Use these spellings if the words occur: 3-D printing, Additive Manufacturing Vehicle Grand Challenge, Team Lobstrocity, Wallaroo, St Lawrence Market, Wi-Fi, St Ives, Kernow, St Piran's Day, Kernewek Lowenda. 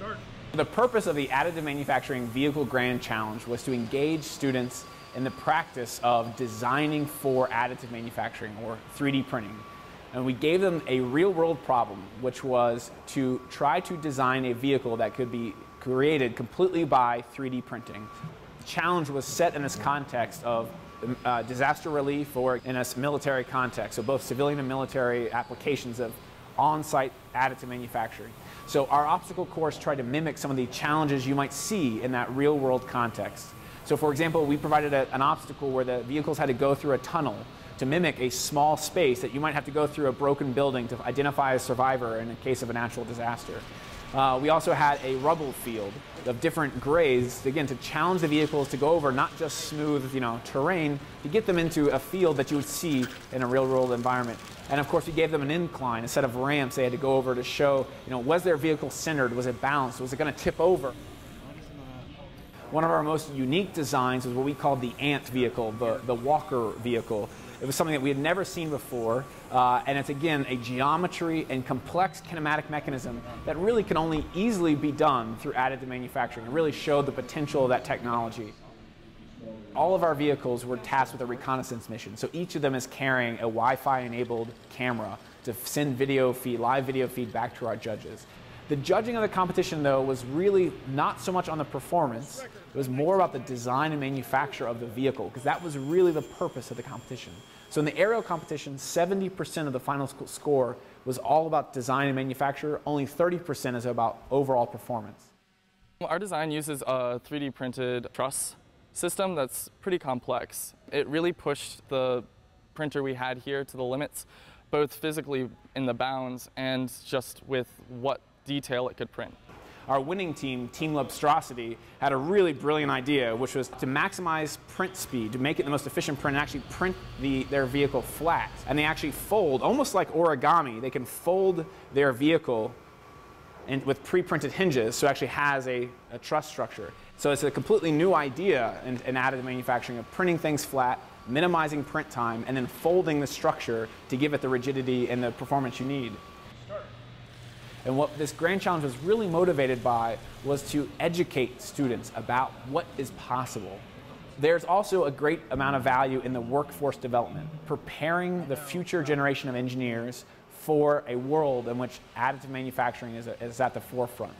start. The purpose of the Additive Manufacturing Vehicle Grand Challenge was to engage students in the practice of designing for additive manufacturing or 3D printing. And we gave them a real-world problem, which was to try to design a vehicle that could be created completely by 3D printing. The challenge was set in this context of disaster relief or in a military context, so both civilian and military applications of on-site additive manufacturing. So our obstacle course tried to mimic some of the challenges you might see in that real-world context. So for example, we provided an obstacle where the vehicles had to go through a tunnel to mimic a small space that you might have to go through a broken building to identify a survivor in the case of a natural disaster. We also had a rubble field of different grades, again, to challenge the vehicles to go over not just smooth, terrain, to get them into a field that you would see in a real-world environment. And of course, we gave them an incline, a set of ramps they had to go over to show, was their vehicle centered, was it balanced, was it going to tip over? One of our most unique designs was what we called the ant vehicle, the walker vehicle. It was something that we had never seen before, and it's again a geometry and complex kinematic mechanism that really can only easily be done through additive manufacturing. It really showed the potential of that technology. All of our vehicles were tasked with a reconnaissance mission, so each of them is carrying a Wi-Fi enabled camera to send live video feed back to our judges. The judging of the competition, though, was really not so much on the performance. It was more about the design and manufacture of the vehicle, because that was really the purpose of the competition. So in the aerial competition, 70% of the final score was all about design and manufacture. Only 30% is about overall performance. Our design uses a 3D printed truss system that's pretty complex. It really pushed the printer we had here to the limits, both physically in the bounds and just with what detail it could print. Our winning team, Team Lobstrocity, had a really brilliant idea, which was to maximize print speed, to make it the most efficient print, and actually print their vehicle flat. And they actually fold, almost like origami, they can fold their vehicle and with pre-printed hinges, so it actually has a truss structure. So it's a completely new idea in additive manufacturing of printing things flat, minimizing print time, and then folding the structure to give it the rigidity and the performance you need. And what this Grand Challenge was really motivated by was to educate students about what is possible. There's also a great amount of value in the workforce development, preparing the future generation of engineers for a world in which additive manufacturing is at the forefront.